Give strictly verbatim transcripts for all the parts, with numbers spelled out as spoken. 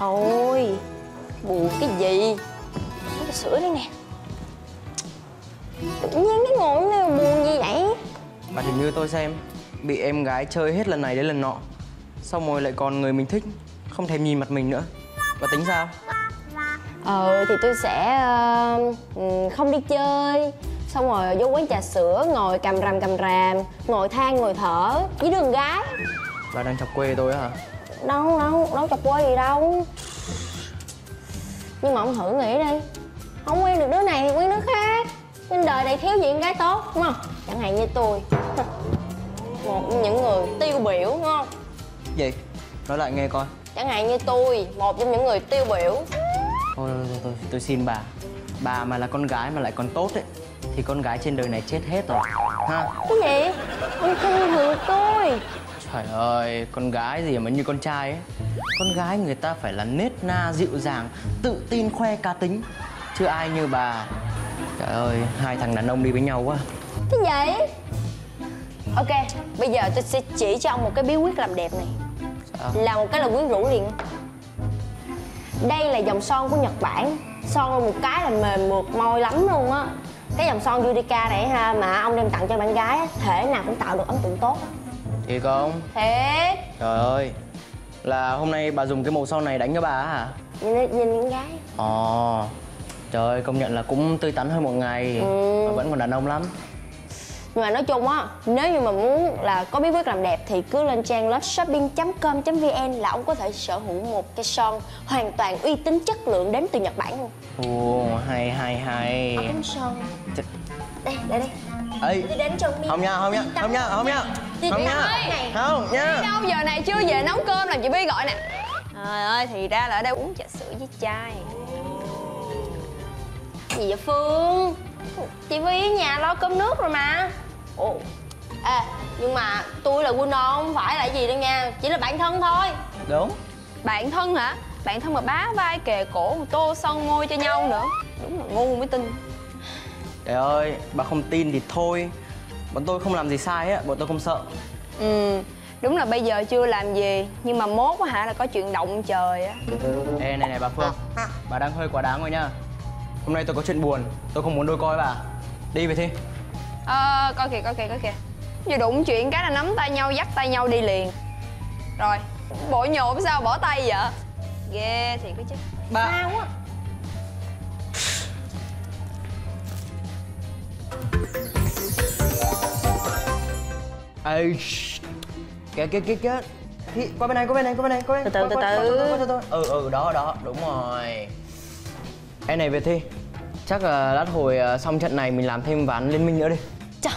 Thôi, buồn cái gì. Uống trà sữa đây nè. Tự nhiên cái ngồi này buồn gì vậy? Mà hình như tôi xem bị em gái chơi hết lần này đến lần nọ, xong rồi lại còn người mình thích không thèm nhìn mặt mình nữa. Và tính sao? Ờ thì tôi sẽ uh, không đi chơi, xong rồi vô quán trà sữa ngồi cầm ràm cầm ràm, ngồi than ngồi thở với đường gái. Bà đang chọc quê tôi hả? Đâu đâu đâu chọc quê gì đâu. Nhưng mà ông thử nghĩ đi, không quen được đứa này thì quen đứa khác. Trên đời này thiếu gì con gái tốt đúng không? Chẳng hạn như tôi, một trong những người tiêu biểu đúng không? Gì? Nói lại nghe coi. Chẳng hạn như tôi, một trong những người tiêu biểu. Thôi thôi thôi, tôi xin bà. Bà mà là con gái mà lại còn tốt ấy, thì con gái trên đời này chết hết rồi. Ha? Cái gì? Ông khinh thường tôi. Trời ơi, con gái gì mà như con trai ấy. Con gái người ta phải là nết na, dịu dàng, tự tin, khoe cá tính. Chứ ai như bà. Trời ơi, hai thằng đàn ông đi với nhau quá. Cái gì? Ok, bây giờ tôi sẽ chỉ cho ông một cái bí quyết làm đẹp này. Sao? Là một cái là quyến rũ liền. Đây là dòng son của Nhật Bản. Son một cái là mềm mượt môi lắm luôn á. Cái dòng son Judica này ha, mà ông đem tặng cho bạn gái, thể nào cũng tạo được ấn tượng tốt. Thiệt không? Thiệt. Trời ơi, là hôm nay bà dùng cái màu son này đánh cho bà hả? Nhìn, nhìn con gái. Ồ, à, trời ơi, công nhận là cũng tươi tắn hơn một ngày. Ừ. Mà vẫn còn đàn ông lắm. Nhưng mà nói chung á, nếu như mà muốn là có bí quyết làm đẹp thì cứ lên trang loveshopping chấm com chấm vn là ông có thể sở hữu một cái son hoàn toàn uy tín, chất lượng đến từ Nhật Bản luôn. Ồ, hay hay hay. Ông đánh son. Ch đây, đây, đây. Ê, đi đánh trong không nha, không nha, không nha, không nha. Không nha. Không nha. Đi đâu giờ này chưa về nấu cơm làm chị Bi gọi nè. Trời ơi, thì ra là ở đây uống trà sữa với chai. Gì vậy Phương? Chị Vy ở nhà lo cơm nước rồi mà. Ồ. Ê, nhưng mà tôi là Winner không phải là gì đâu nha. Chỉ là bạn thân thôi. Đúng. Bạn thân hả? Bạn thân mà bá vai kề cổ, tô son môi cho nhau nữa. Đúng là ngu mới tin. Trời ơi, bà không tin thì thôi. Bọn tôi không làm gì sai á, bọn tôi không sợ. Ừ, đúng là bây giờ chưa làm gì. Nhưng mà mốt á hả là có chuyện động trời á. Ê, này này bà Phương. Bà đang hơi quá đáng rồi nha. Hôm nay tôi có chuyện buồn, tôi không muốn đôi coi bà. Đi về Thi. Ờ, coi kìa, coi kìa, coi kìa. Vừa đụng chuyện cái là nắm tay nhau, dắt tay nhau đi liền. Rồi, bộ nhộm sao bỏ tay vậy? Ghê thiệt cái chứ. Bà... Sao á? Ê, kìa, kìa, kìa, kìa. Thi, qua bên này, qua bên này, qua bên này, qua bên này. Từ từ, từ từ. Ừ, ừ, đó, đó, đúng rồi. Cái này Việt Thi, chắc là lát hồi xong trận này mình làm thêm ván Liên Minh nữa đi. Trời,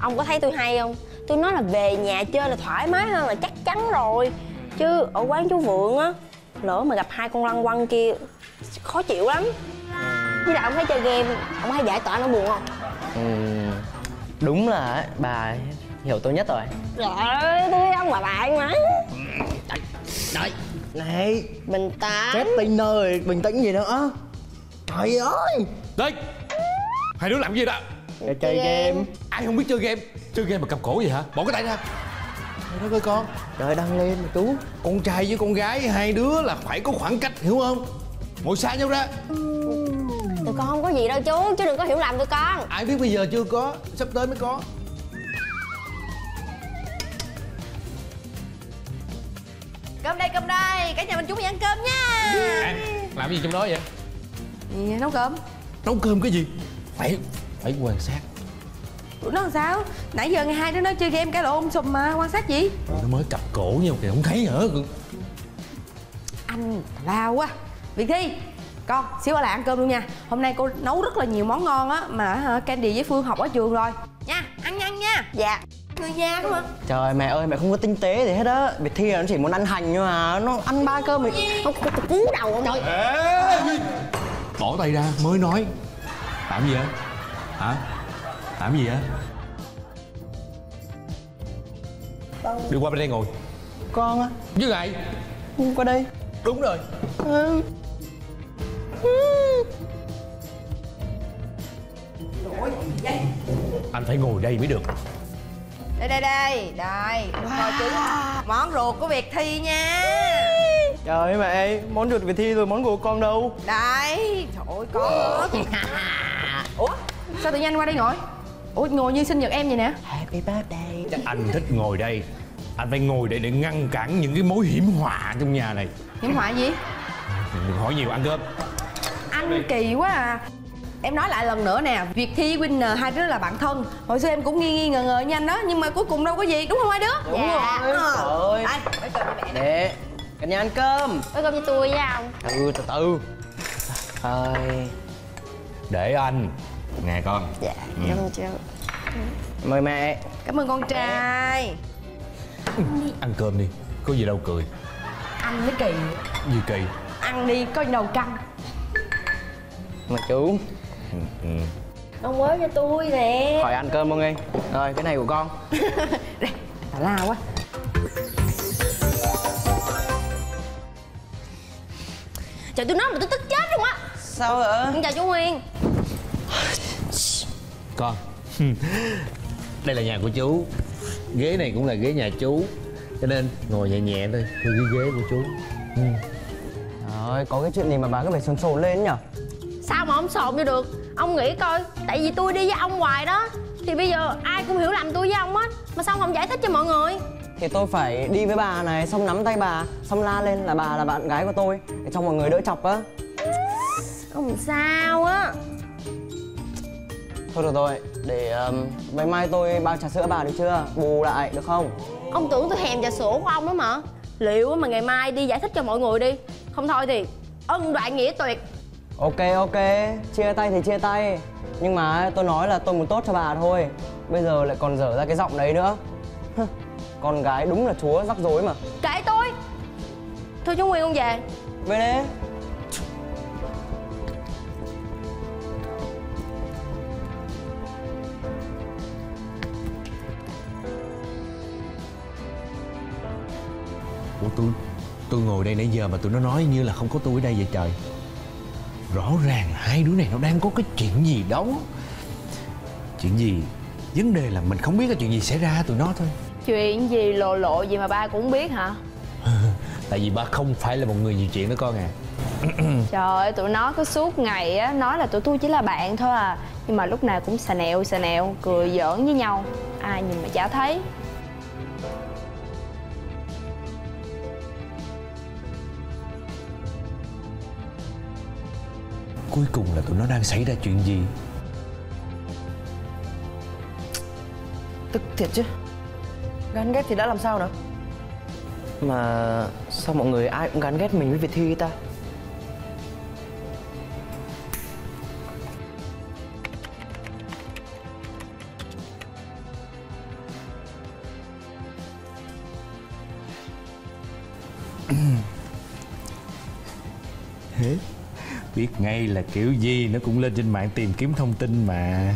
ông có thấy tôi hay không? Tôi nói là về nhà chơi là thoải mái hơn là chắc chắn rồi. Chứ ở quán chú Vượng á, lỡ mà gặp hai con lăng quăng kia khó chịu lắm. Với lại ông thấy chơi game, ông hay giải tỏa nó buồn không? Ừ, đúng là bà hiểu tôi nhất rồi. Trời ơi, tôi ông là bạn mà. Đấy, này, bình tĩnh. Chết tinh rồi, bình tĩnh gì nữa. Trời ơi! Đây! Hai đứa làm gì đó? Chơi, chơi game. game Ai không biết chơi game? Chơi game mà cầm cổ vậy hả? Bỏ cái tay ra. Trời đất ơi con. Trời đang lên mà chú. Con trai với con gái hai đứa là phải có khoảng cách, hiểu không? Ngồi xa nhau ra. Tụi con không có gì đâu chú, chứ đừng có hiểu lầm tụi con. Ai biết bây giờ chưa có, sắp tới mới có. Cơm đây, cơm đây, cả nhà mình chúng mình ăn cơm nha. À, làm gì trong đó vậy? Gì, nấu cơm. Nấu cơm cái gì? Phải, phải quan sát. Tụi nó làm sao? Nãy giờ ngày hai đứa nó chơi game cái lộ ôm sùm mà, quan sát gì? Nó mới cặp cổ nhau kìa, không thấy hả? Anh lao quá. Việt Thi, con, xíu ở lại ăn cơm luôn nha. Hôm nay cô nấu rất là nhiều món ngon á, mà Candy với Phương học ở trường rồi. Nha, ăn nhanh nha. Dạ. Người già đúng không? Trời mẹ ơi, mẹ không có tinh tế gì hết á. Việt Thi là nó chỉ muốn ăn hành nhưng mà nó ăn ba cơm thì nó cú đầu ông. Trời. Ê, bỏ tay ra mới nói. Làm gì vậy? Hả? Làm gì vậy? Đi qua bên đây ngồi. Con á? Với lại qua đây. Đúng rồi. Ừ. Anh phải ngồi đây mới được. Đây đây đây, đây, wow. Món ruột của Việt Thi nha. Trời mẹ, món ruột Việt Thi rồi, món của con đâu? Đấy, trời ơi, con nữa. Ủa, sao tự nhiên anh qua đây ngồi? Ủa, ngồi như sinh nhật em vậy nè. Happy birthday. Chắc anh thích ngồi đây. Anh phải ngồi để để ngăn cản những cái mối hiểm họa trong nhà này. Hiểm họa gì? Đừng hỏi nhiều, ăn cơm. Anh kỳ quá à. Em nói lại lần nữa nè, Việt Thi, Winner hai đứa là bạn thân. Hồi xưa em cũng nghi nghi ngờ ngờ như anh đó, nhưng mà cuối cùng đâu có gì, đúng không hai đứa? Đúng dạ. Rồi. Rồi. Anh, phải cơm với mẹ nè. Cả nhà ăn cơm. Phải cơm cho tôi với ông. Ừ, từ từ. Thôi. Để anh. Nè con. Dạ. Cảm ơn cháu. Mời mẹ. Cảm ơn con trai. Ăn cơm đi, có gì đâu cười. Ăn mới kỳ. Gì kỳ? Ăn đi, có gì đâu căng. Mà chú. Ừ. Ông mới cho tôi nè. Khỏi ăn cơm không nghe. Rồi, cái này của con. Đây, tà la quá. Trời, tôi nói mà tôi tức chết luôn á. Sao hả? Chào chú Nguyên. Con. Đây là nhà của chú. Ghế này cũng là ghế nhà chú. Cho nên ngồi nhẹ nhẹ thôi. Tôi ghế ghế của chú. Ừ. Trời ơi, có cái chuyện gì mà bà cứ phải sồn sồn lên nhở? Sao mà ông sồn vô được? Ông nghĩ coi, tại vì tôi đi với ông hoài đó, thì bây giờ ai cũng hiểu lầm tôi với ông hết. Mà sao không giải thích cho mọi người? Thì tôi phải đi với bà này, xong nắm tay bà, xong la lên là bà là bạn gái của tôi, để cho mọi người đỡ chọc á. Ông sao á? Thôi được rồi, để mấy um, mai tôi bao trà sữa bà được chưa? Bù lại được không? Ông tưởng tôi hèm trà sữa của ông đó mà. Liệu mà ngày mai đi giải thích cho mọi người đi. Không thôi thì ân đoạn nghĩa tuyệt. Ok ok, chia tay thì chia tay. Nhưng mà tôi nói là tôi muốn tốt cho bà thôi. Bây giờ lại còn dở ra cái giọng đấy nữa. Con gái đúng là chúa rắc rối mà. Kệ tôi. Thôi chú Nguyên không về. Về đi. Ủa tôi, tôi ngồi đây nãy giờ mà tụi nó nói như là không có tôi ở đây vậy trời. Rõ ràng hai đứa này nó đang có cái chuyện gì đó. Chuyện gì? Vấn đề là mình không biết cái chuyện gì xảy ra tụi nó thôi. Chuyện gì lộ lộ gì mà ba cũng biết hả? Tại vì ba không phải là một người nhiều chuyện đó con à. Trời ơi, tụi nó cứ suốt ngày á, nói là tụi tôi chỉ là bạn thôi à. Nhưng mà lúc nào cũng xà nẹo xà nẹo, cười giỡn với nhau. Ai nhìn mà chả thấy. Cuối cùng là tụi nó đang xảy ra chuyện gì? Tức thiệt chứ. Gán ghét thì đã làm sao nữa? Mà sao mọi người ai cũng gán ghét mình với Việt Thi ta? Hết. Biết ngay là kiểu gì nó cũng lên trên mạng tìm kiếm thông tin mà.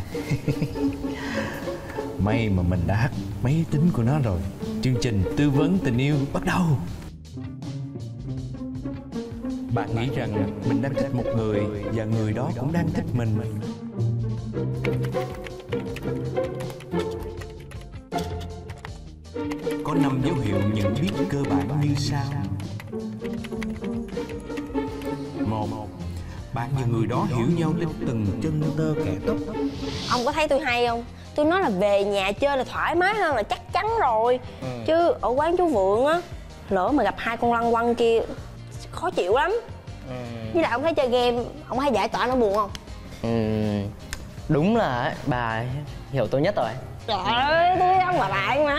May mà mình đã hack máy tính của nó rồi. Chương trình tư vấn tình yêu bắt đầu. Bạn nghĩ rằng mình đang thích một người và người đó cũng đang thích mình. Có năm dấu hiệu nhận biết cơ bản như sau. Một, bạn và người đó hiểu nhau đến từng chân tơ kẻ tóc. Ông có thấy tôi hay không? Tôi nói là về nhà chơi là thoải mái hơn là chắc chắn rồi. Ừ. Chứ ở quán chú Vượng á, lỡ mà gặp hai con lăng quăng kia khó chịu lắm. Ừ. Với lại ông thấy chơi game, ông thấy giải tỏa nó buồn không? Ừ. Đúng là bà hiểu tôi nhất rồi. Trời ơi, tôi ông là bạn mà.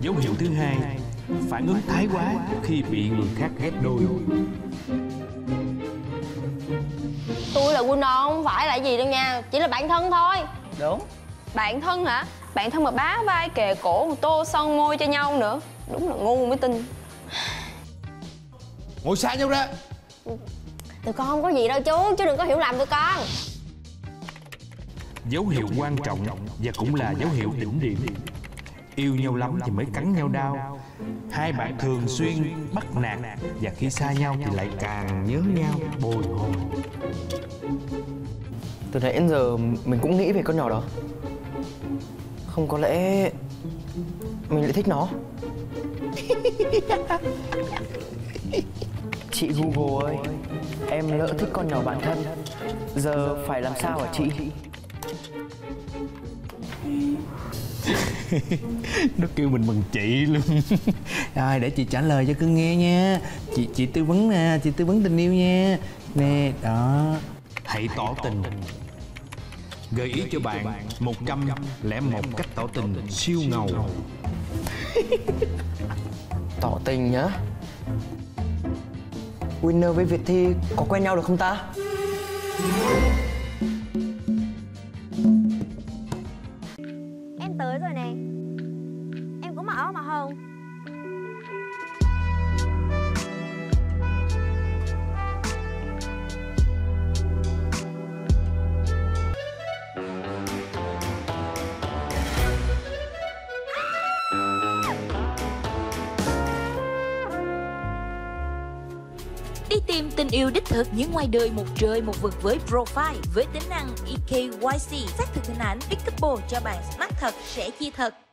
Dấu hiệu thứ hai, phản ứng thái quá khi bị người khác ghét đôi. Tôi là Winner không phải là gì đâu nha, chỉ là bạn thân thôi. Đúng. Bạn thân hả? Bạn thân mà bá vai kề cổ, tô son môi cho nhau nữa. Đúng là ngu mới tin. Ngồi xa nhau ra. Tụi con không có gì đâu chú, chứ đừng có hiểu lầm tụi con. Dấu hiệu quan trọng và cũng là dấu hiệu đỉnh điểm. Yêu nhau lắm thì mới cắn nhau đau. Hai bạn thường xuyên bắt nạt và khi xa nhau thì lại càng nhớ nhau bồi hồi. Từ nãy đến giờ mình cũng nghĩ về con nhỏ đó. Không có lẽ mình lại thích nó. Chị Google ơi, em lỡ thích con nhỏ bản thân, giờ phải làm sao hả chị? Nó kêu mình bằng chị luôn. Rồi để chị trả lời cho cưng nghe nha. Chị chị tư vấn nè, chị tư vấn tình yêu nha. Nè, đó. Hãy tỏ tình. Gợi ý cho bạn một trăm lẻ một cách tỏ tình siêu ngầu. Tỏ tình nhá. Winner với Việt Thi có quen nhau được không ta? Em tới rồi nè. Em cũng mặc áo mà không? Đi tìm tình yêu đích thực những ngoài đời một trời một vực với profile với tính năng ekyc xác thực hình ảnh pickable cho bạn smart thật sẽ chia thật.